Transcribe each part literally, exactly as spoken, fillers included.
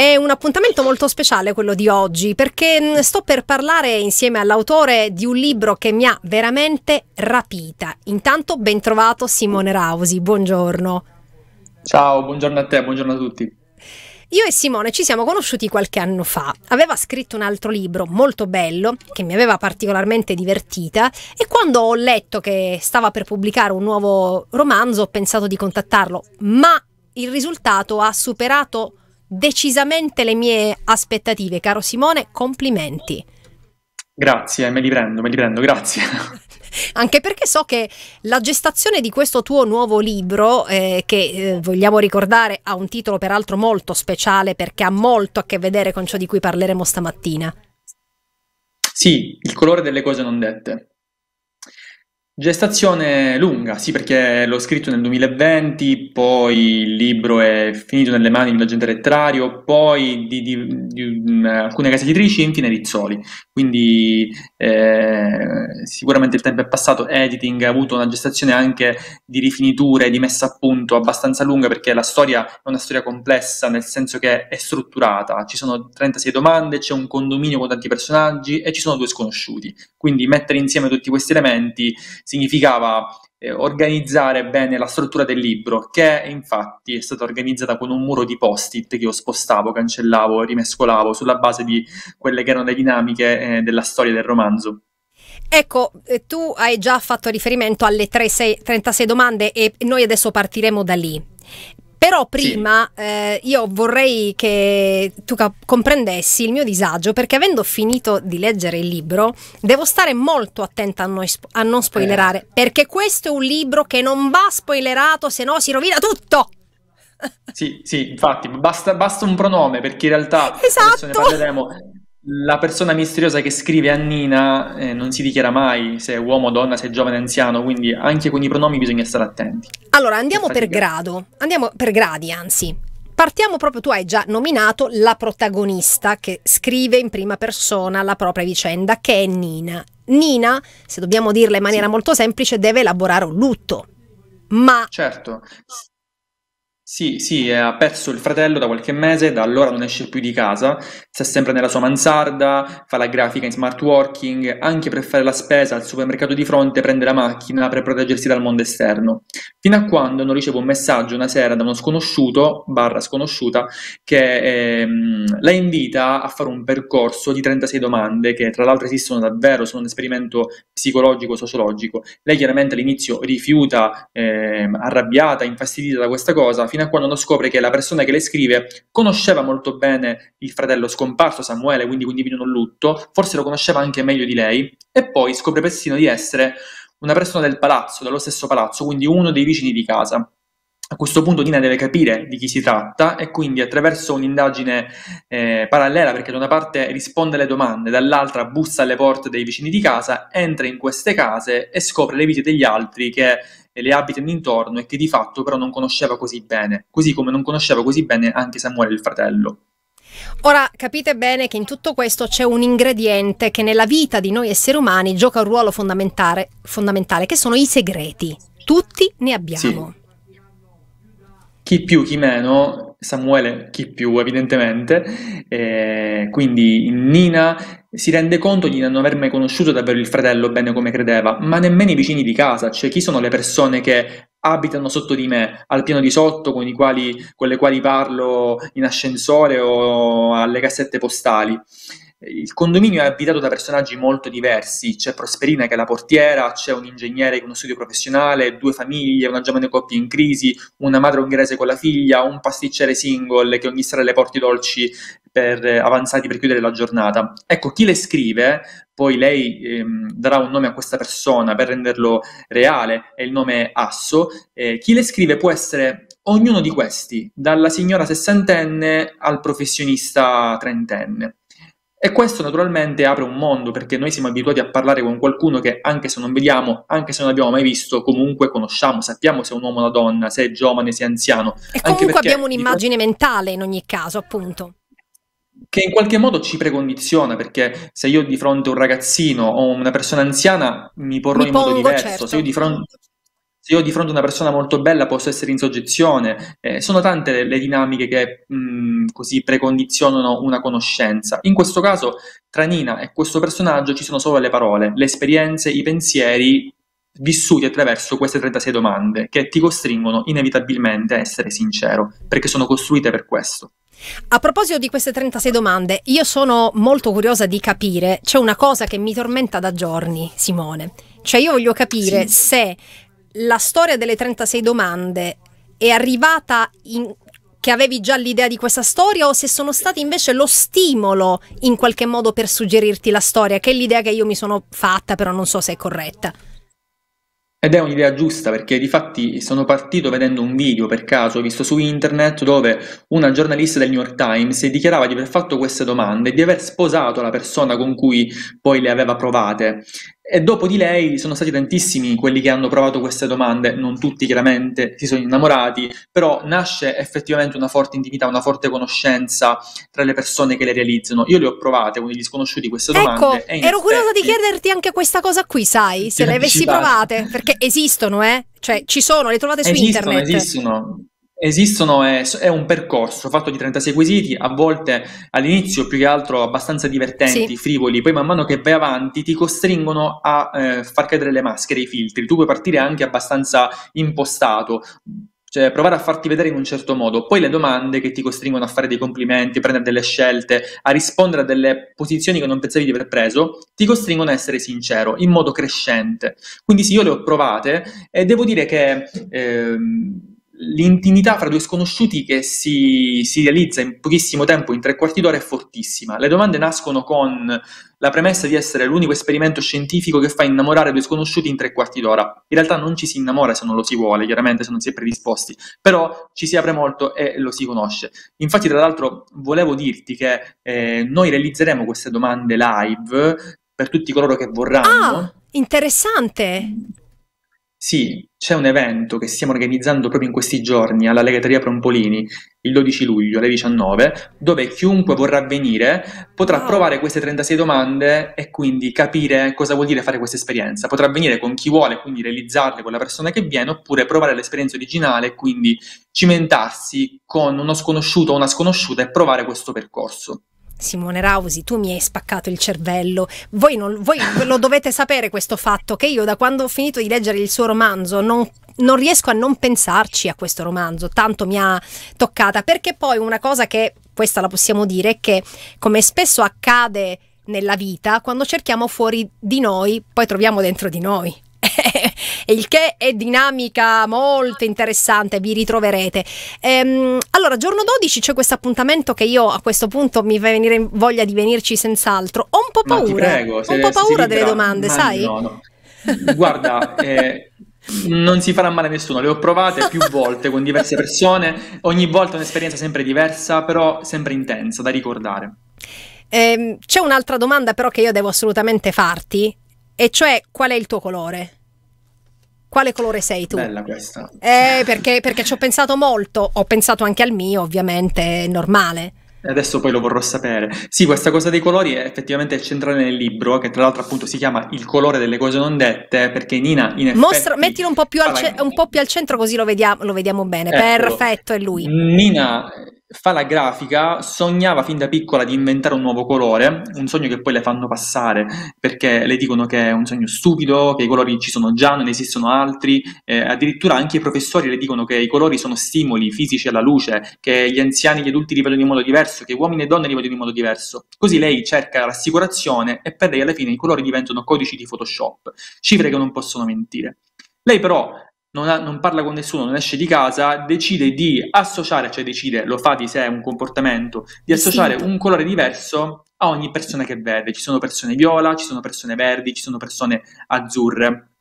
È un appuntamento molto speciale quello di oggi, perché sto per parlare insieme all'autore di un libro che mi ha veramente rapita. Intanto ben trovato Simone Rausi, buongiorno. Ciao, buongiorno a te, buongiorno a tutti. Io e Simone ci siamo conosciuti qualche anno fa, aveva scritto un altro libro molto bello che mi aveva particolarmente divertita e quando ho letto che stava per pubblicare un nuovo romanzo ho pensato di contattarlo, ma il risultato ha superato decisamente le mie aspettative. Caro Simone, complimenti. Grazie, me li prendo, me li prendo, grazie. Anche perché so che la gestazione di questo tuo nuovo libro, eh, che eh, vogliamo ricordare ha un titolo peraltro molto speciale perché ha molto a che vedere con ciò di cui parleremo stamattina. Sì, Il colore delle cose non dette. Gestazione lunga, sì, perché l'ho scritto nel duemilaventi, poi il libro è finito nelle mani di un agente letterario, poi di, di, di, di alcune case editrici e infine Rizzoli. Quindi eh, sicuramente il tempo è passato, editing, ha avuto una gestazione anche di rifiniture, di messa a punto abbastanza lunga, perché la storia è una storia complessa, nel senso che è strutturata. Ci sono trentasei domande, c'è un condominio con tanti personaggi e ci sono due sconosciuti. Quindi mettere insieme tutti questi elementi significava eh, organizzare bene la struttura del libro, che infatti è stata organizzata con un muro di post-it che io spostavo, cancellavo, rimescolavo sulla base di quelle che erano le dinamiche eh, della storia del romanzo. Ecco, tu hai già fatto riferimento alle trentasei domande e noi adesso partiremo da lì. Però prima sì. eh, io vorrei che tu comprendessi il mio disagio, perché avendo finito di leggere il libro devo stare molto attenta a, noi, a non spoilerare, eh. perché questo è un libro che non va spoilerato, se no si rovina tutto! Sì, sì, infatti, basta, basta un pronome, perché in realtà esatto. ne parleremo. La persona misteriosa che scrive a Nina eh, non si dichiara mai se è uomo o donna, se è giovane o anziano, quindi anche con i pronomi bisogna stare attenti. Allora andiamo per grado, andiamo per gradi anzi. Partiamo proprio, tu hai già nominato la protagonista che scrive in prima persona la propria vicenda, che è Nina. Nina, se dobbiamo dirla in maniera sì. molto semplice, deve elaborare un lutto, ma... Certo. Sì, sì, ha perso il fratello da qualche mese, da allora non esce più di casa, sta sempre nella sua mansarda, fa la grafica in smart working, anche per fare la spesa al supermercato di fronte prende la macchina per proteggersi dal mondo esterno, fino a quando non riceve un messaggio una sera da uno sconosciuto, barra sconosciuta, che ehm, la invita a fare un percorso di trentasei domande che tra l'altro esistono davvero, sono un esperimento psicologico-sociologico. Lei chiaramente all'inizio rifiuta, ehm, arrabbiata, infastidita da questa cosa, fino a quando non scopre che la persona che le scrive conosceva molto bene il fratello scomparso, Samuele, quindi condividono il lutto, forse lo conosceva anche meglio di lei, e poi scopre persino di essere una persona del palazzo, dello stesso palazzo, quindi uno dei vicini di casa. A questo punto Nina deve capire di chi si tratta e quindi attraverso un'indagine eh, parallela, perché da una parte risponde alle domande, dall'altra bussa alle porte dei vicini di casa, entra in queste case e scopre le vite degli altri che le abitano intorno e che di fatto però non conosceva così bene, così come non conosceva così bene anche Samuele il fratello. Ora capite bene che in tutto questo c'è un ingrediente che nella vita di noi esseri umani gioca un ruolo fondamentale, fondamentale che sono i segreti. Tutti ne abbiamo. Sì. Chi più, chi meno, Samuele chi più evidentemente, eh, quindi Nina si rende conto di non aver mai conosciuto davvero il fratello bene come credeva, ma nemmeno i vicini di casa, cioè chi sono le persone che abitano sotto di me, al piano di sotto, con i quali, con le quali parlo in ascensore o alle cassette postali. Il condominio è abitato da personaggi molto diversi, c'è Prosperina che è la portiera, c'è un ingegnere con uno studio professionale, due famiglie, una giovane coppia in crisi, una madre ungherese con la figlia, un pasticcere single che ogni sera le porta i dolci per avanzati per chiudere la giornata. Ecco, chi le scrive, poi lei ehm, darà un nome a questa persona per renderlo reale, e il nome è Asso, eh, chi le scrive può essere... ognuno di questi, dalla signora sessantenne al professionista trentenne. E questo naturalmente apre un mondo, perché noi siamo abituati a parlare con qualcuno che anche se non vediamo, anche se non abbiamo mai visto, comunque conosciamo, sappiamo se è un uomo o una donna, se è giovane, se è anziano. E comunque anche perché abbiamo un'immagine mentale in ogni caso, appunto. Che in qualche modo ci precondiziona, perché se io di fronte a un ragazzino o una persona anziana mi porrò mi in pongo, modo diverso, certo. se io di fronte... se io ho di fronte una persona molto bella posso essere in soggezione, eh, sono tante le, le dinamiche che mh, così precondizionano una conoscenza. In questo caso tra Nina e questo personaggio ci sono solo le parole, le esperienze, i pensieri vissuti attraverso queste trentasei domande che ti costringono inevitabilmente a essere sincero, perché sono costruite per questo. A proposito di queste trentasei domande, io sono molto curiosa di capire, c'è una cosa che mi tormenta da giorni, Simone, cioè io voglio capire sì. se la storia delle trentasei domande è arrivata in... che avevi già l'idea di questa storia, o se sono stati invece lo stimolo in qualche modo per suggerirti la storia, che è l'idea che io mi sono fatta, però non so se è corretta. Ed è un'idea giusta, perché difatti sono partito vedendo un video per caso visto su internet dove una giornalista del New York Times dichiarava di aver fatto queste domande e di aver sposato la persona con cui poi le aveva provate. E dopo di lei sono stati tantissimi quelli che hanno provato queste domande, non tutti chiaramente si sono innamorati, però nasce effettivamente una forte intimità, una forte conoscenza tra le persone che le realizzano. Io le ho provate con gli sconosciuti queste domande. Ecco, ero curiosa di chiederti anche questa cosa qui, sai, se le avessi provate, perché esistono, eh? Cioè ci sono, le trovate su internet. Esistono, esistono, è, è un percorso fatto di trentasei quesiti, a volte all'inizio più che altro abbastanza divertenti, sì. frivoli, poi man mano che vai avanti ti costringono a eh, far cadere le maschere, i filtri, tu puoi partire anche abbastanza impostato, cioè provare a farti vedere in un certo modo, poi le domande che ti costringono a fare dei complimenti, a prendere delle scelte, a rispondere a delle posizioni che non pensavi di aver preso, ti costringono a essere sincero, in modo crescente. Quindi sì, io le ho provate e devo dire che... Ehm, l'intimità fra due sconosciuti che si, si realizza in pochissimo tempo, in tre quarti d'ora, è fortissima. Le domande nascono con la premessa di essere l'unico esperimento scientifico che fa innamorare due sconosciuti in tre quarti d'ora. In realtà non ci si innamora se non lo si vuole, chiaramente, se non si è predisposti, però ci si apre molto e lo si conosce. Infatti, tra l'altro, volevo dirti che eh, noi realizzeremo queste domande live per tutti coloro che vorranno. Ah, interessante! Sì, c'è un evento che stiamo organizzando proprio in questi giorni alla Legateria Prampolini, il dodici luglio alle diciannove, dove chiunque vorrà venire potrà wow. provare queste trentasei domande e quindi capire cosa vuol dire fare questa esperienza. Potrà venire con chi vuole, quindi realizzarle con la persona che viene, oppure provare l'esperienza originale e quindi cimentarsi con uno sconosciuto o una sconosciuta e provare questo percorso. Simone Rausi, tu mi hai spaccato il cervello. Voi, non, voi lo dovete sapere questo fatto, che io da quando ho finito di leggere il suo romanzo non, non riesco a non pensarci a questo romanzo, tanto mi ha toccata, perché poi una cosa che, questa la possiamo dire, è che come spesso accade nella vita, quando cerchiamo fuori di noi, poi troviamo dentro di noi. Il che è dinamica molto interessante, vi ritroverete. Ehm, allora, giorno dodici c'è questo appuntamento che io a questo punto mi fa venire voglia di venirci senz'altro. Ho un po' paura, ma ti prego, ho un po' paura delle domande, ma sai? No, no. Guarda, eh, non si farà male a nessuno, le ho provate più volte con diverse persone, ogni volta un'esperienza sempre diversa, però sempre intensa da ricordare. Ehm, c'è un'altra domanda però che io devo assolutamente farti, e cioè qual è il tuo colore? Quale colore sei tu? Bella questa. Eh, perché, perché ci ho pensato molto, ho pensato anche al mio, ovviamente, è normale. Adesso poi lo vorrò sapere. Sì, questa cosa dei colori è effettivamente centrale nel libro, che tra l'altro appunto si chiama Il colore delle cose non dette, perché Nina in effetti... Mostra, mettilo un po' più al, un po' più al centro così lo vediamo, lo vediamo bene. Eccolo. Perfetto, è lui. Nina... fa la grafica, sognava fin da piccola di inventare un nuovo colore, un sogno che poi le fanno passare perché le dicono che è un sogno stupido, che i colori ci sono già, non esistono altri, eh, addirittura anche i professori le dicono che i colori sono stimoli fisici alla luce, che gli anziani e gli adulti li vedono in modo diverso, che uomini e donne li vedono in modo diverso. Così lei cerca rassicurazione e per lei alla fine i colori diventano codici di Photoshop, cifre che non possono mentire. Lei però Non, ha, non parla con nessuno, non esce di casa, decide di associare, cioè decide, lo fa di sé un comportamento, di associare un colore diverso a ogni persona che vede. Ci sono persone viola, ci sono persone verdi, ci sono persone azzurre.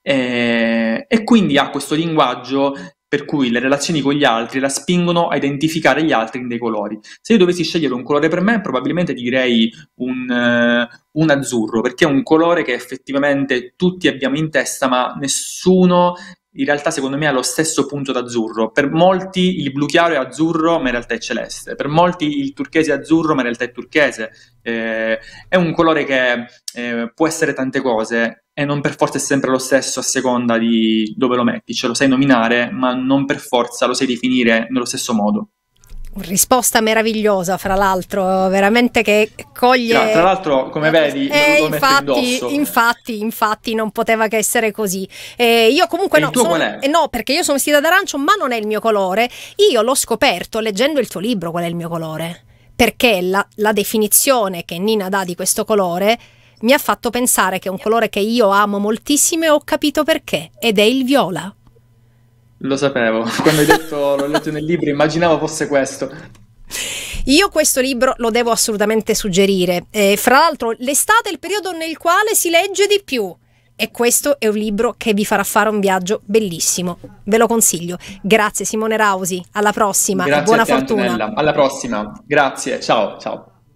E, e quindi ha questo linguaggio per cui le relazioni con gli altri la spingono a identificare gli altri in dei colori. Se io dovessi scegliere un colore per me, probabilmente direi un, uh, un azzurro, perché è un colore che effettivamente tutti abbiamo in testa, ma nessuno in realtà secondo me ha lo stesso punto d'azzurro. Per molti il blu chiaro è azzurro, ma in realtà è celeste. Per molti il turchese è azzurro, ma in realtà è turchese. Eh, è un colore che eh, può essere tante cose. e non per forza è sempre lo stesso a seconda di dove lo metti, ce lo sai nominare ma non per forza lo sai definire nello stesso modo. Risposta meravigliosa, fra l'altro, veramente, che coglie. No, tra l'altro, come vedi, eh, infatti, infatti, infatti, non poteva che essere così. Eh, io comunque e no, il tuo sono... qual è? Eh, no, perché io sono vestita d'arancio, ma non è il mio colore. Io l'ho scoperto leggendo il tuo libro qual è il mio colore, perché la, la definizione che Nina dà di questo colore mi ha fatto pensare che è un colore che io amo moltissimo e ho capito perché, ed è il viola. Lo sapevo, quando hai detto l'ho letto nel libro immaginavo fosse questo. Io questo libro lo devo assolutamente suggerire, eh, fra l'altro l'estate è il periodo nel quale si legge di più e questo è un libro che vi farà fare un viaggio bellissimo, ve lo consiglio. Grazie Simone Rausi, alla prossima, grazie, buona a te, fortuna Antonella. Alla prossima, grazie, ciao ciao.